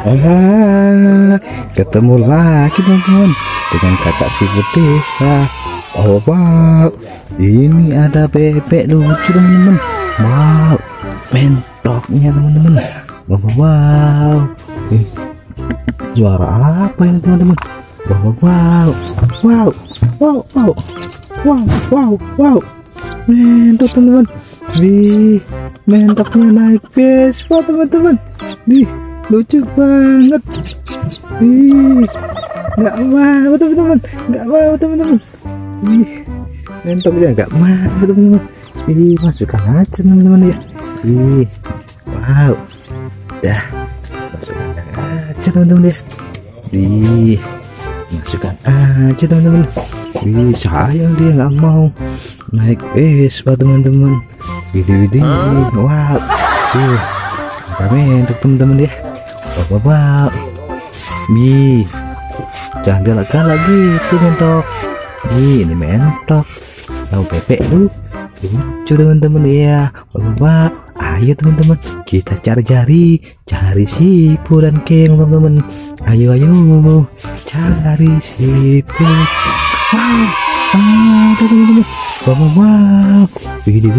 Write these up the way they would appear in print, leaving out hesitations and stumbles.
Wah, ketemu lagi teman-teman dengan kakak siput desa. Oh wow, ini ada bebek lucu teman-teman. Wow, mentoknya teman-teman. Wow, suara apa ini teman-teman? Wow. Mentok teman-teman. Wih, mentoknya naik Vespa teman-teman. Wih, lucu banget. Ih, nggak mau teman-teman, ih, mentoknya nggak mau teman-teman. Ih, masukkan aja teman-teman ya. Ih, wow, dah masukkan aja teman-teman ya. Ih, masukkan aja teman-teman. Ih, sayang dia nggak mau naik Vespa teman-teman. Widih, wow, ih, mentok teman-teman ya. Bapak, bi, jangan galak-galak gitu mentok. Bi, ini mentok. Tahu bebek lu, lucu teman-teman ya. Bapak, ayo teman-teman, kita cari siput dan keong teman-teman. Ayo, cari siput. Wow, ada teman-teman. Bapak, widih,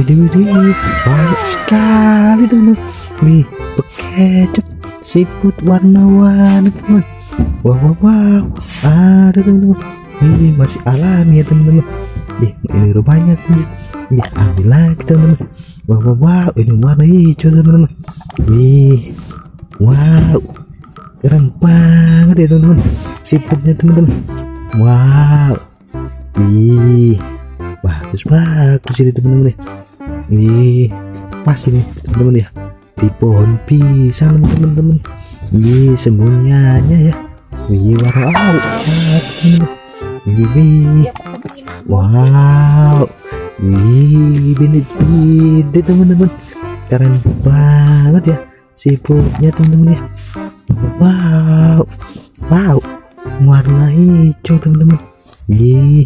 banyak sekali teman-teman. Bi, bekecut. Siput warna-warni teman-teman. Wow. Ada teman-teman. Ini masih alami ya teman-teman. Ini rumahnya teman. Ini ambil lagi teman-teman. Wow. Ini warna hijau teman-teman. Wih. Wow. Keren banget ya teman-teman. Siputnya teman-teman. Wow. Wih. Bagus ini teman-teman ya. Ini pas ini teman-teman ya. Di pohon pisang teman-teman. Ini sembunyiannya ya. Wih, wow, cantik. Wih, wow. Wih, bini teman-teman. Keren banget ya siputnya teman-teman ya. Wow. Warna hijau teman-teman. Wih,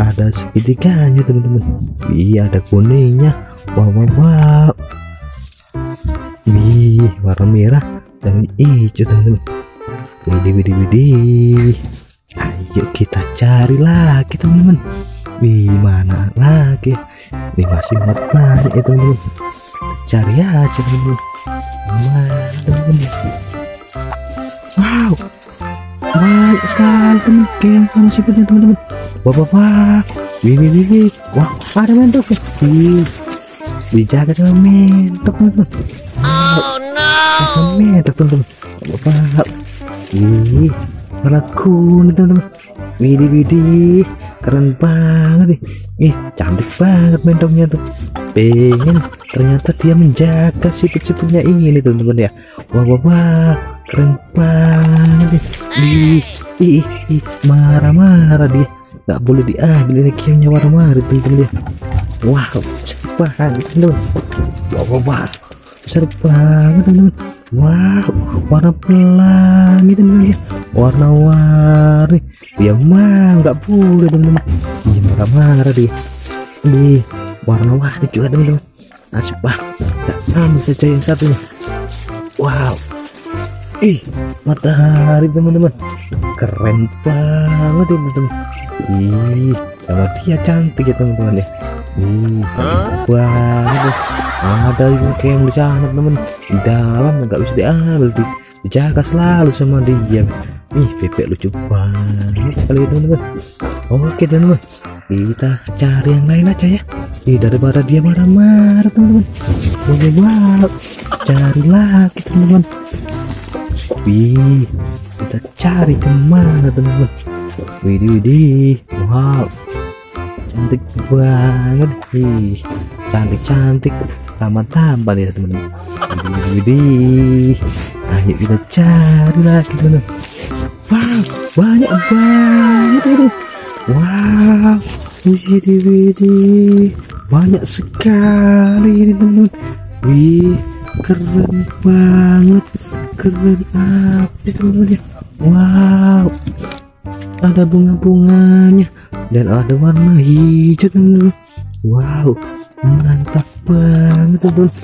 ada sepitiganya teman-teman. Wih, ada kuningnya. Wow. Wih, warna merah dan hijau teman-teman. Widih. Ayo kita cari lagi teman-teman. Wih, mana lagi? Ini masih banyak ya teman-teman. Cari aja teman-teman. Mana teman-teman? Wow, banyak sekali teman keong sama siputnya teman-teman. Bapak. Wih. Wah, ada mentok. Wih, dijaga sama mentok teman-teman. Oh no. Mentok teman-teman. Bapak. Wih, warna kuning teman-teman. Widih. Keren banget nih. Cantik banget mentoknya tuh. Pengen ternyata dia menjaga siput-siputnya ini teman-teman ya. Wah. Keren banget nih. Ih, marah-marah dia. Enggak boleh diambil ini keongnya warna-warni teman-teman ya. Wow, besar banget teman-teman. Besar banget teman-teman. Wow, warna pelangi teman-teman ya. Warna-warni. Dia mah nggak boleh teman-teman. Dia marah-marah dia. Ini warna-warni juga teman-teman. Nasib banget. Ambil saja yang satunya. Wow. Ih, matahari teman-teman. Keren banget teman-teman. Ih, sama dia cantik ya teman-teman ya. Banget. Ada yang keong di sana teman-teman. Di dalam nggak bisa diambil, dijaga selalu sama dia. Ih, bebek lucu banget sekali teman-teman. Oke teman-teman, kita cari yang lain aja ya. Ih, daripada dia marah-marah teman-teman. Wow, cari lagi teman-teman. Wih, kita cari kemana teman-teman? Widih. Wow, cantik banget. Wih, cantik tampan ya teman-teman. Widih. Ayo kita cari lagi teman-teman. Wow, banyak banget itu. Wow, widih. Banyak sekali ini teman-teman. Wih, keren banget. Keren apa teman-teman ya. Wow, ada bunga-bunganya dan ada warna hijau teman-teman. Wow, mantap banget teman-teman.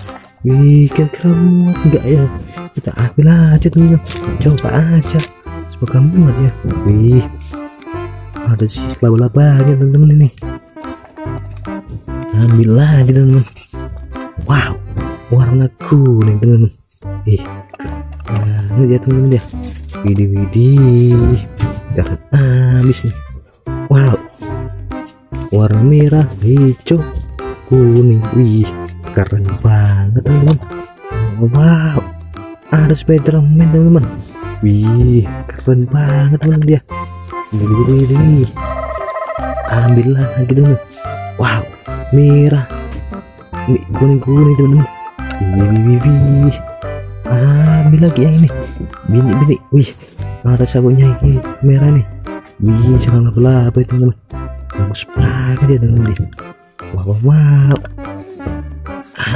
Wih, kira-kira muat nggak ya? Kita ambil aja teman-teman, coba aja, semoga muat ya. Wih, ada si laba-labanya teman-teman ini. Ambil aja teman-teman. Wow, warna kuning teman-teman. Ih, banget ya teman-teman ya. Widih, karena habis nih. Wow, warna merah, hijau, kuning. Wih, keren banget teman-teman. Wow, ada Spiderman teman-teman. Wih, keren banget teman-teman dia. Widih, ambil lagi teman-teman. Wow, merah, kuning teman-teman. Wih, ambil lagi yang ini, bini. Wih, ada sabunnya ini merah nih. Wih, jangan laba-laba ya teman-teman. Bagus banget ya teman-teman. Wow.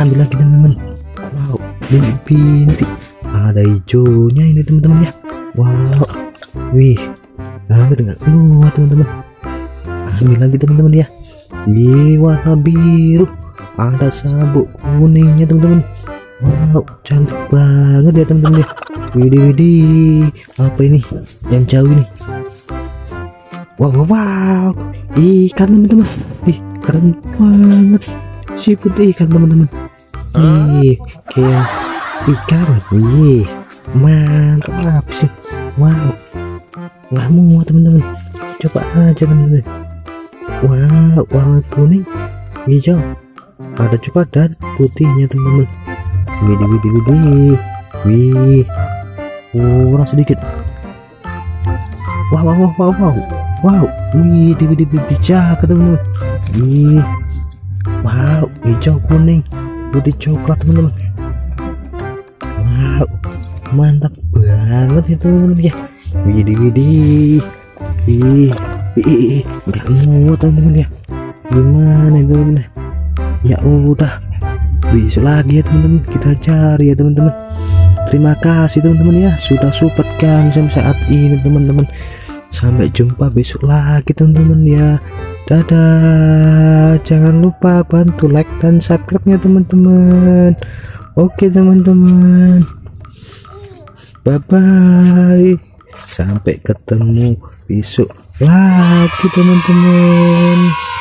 Ambil lagi teman-teman. Wow, bintik. Ada hijaunya ini teman-teman ya. Wow. Wih, hampir nggak keluar teman-teman. Ambil lagi teman-teman ya. Wih, warna biru. Ada sabuk kuningnya teman-teman. Wow, cantik banget ya teman-teman ya. Widih, apa ini? Yang jauh ini. Wow. Ikan teman-teman. Ih, keren banget. Siput ikan teman-teman. Ih, kayak ikan. Wih, mantap sih. Wow, nggak mau teman-teman. Coba aja teman-teman. Wow, warna kuning, hijau, ada coklat dan putihnya teman-teman. Widih. Wih, kurang sedikit. Wow, widih, jaga teman-teman. Wih, wow, hijau, kuning, putih, coklat teman-teman. Wow, mantap banget ya teman-teman ya. Widih, udah muat teman-teman ya. Gimana teman-teman? Ya udah, besok lagi ya teman-teman kita cari ya teman-teman. Terima kasih teman-teman ya sudah support kami sampai saat ini teman-teman. Sampai jumpa besok lagi teman-teman ya. Dadah. Jangan lupa bantu like dan subscribe-nya teman-teman. Oke teman-teman, bye-bye. Sampai ketemu besok lagi teman-teman.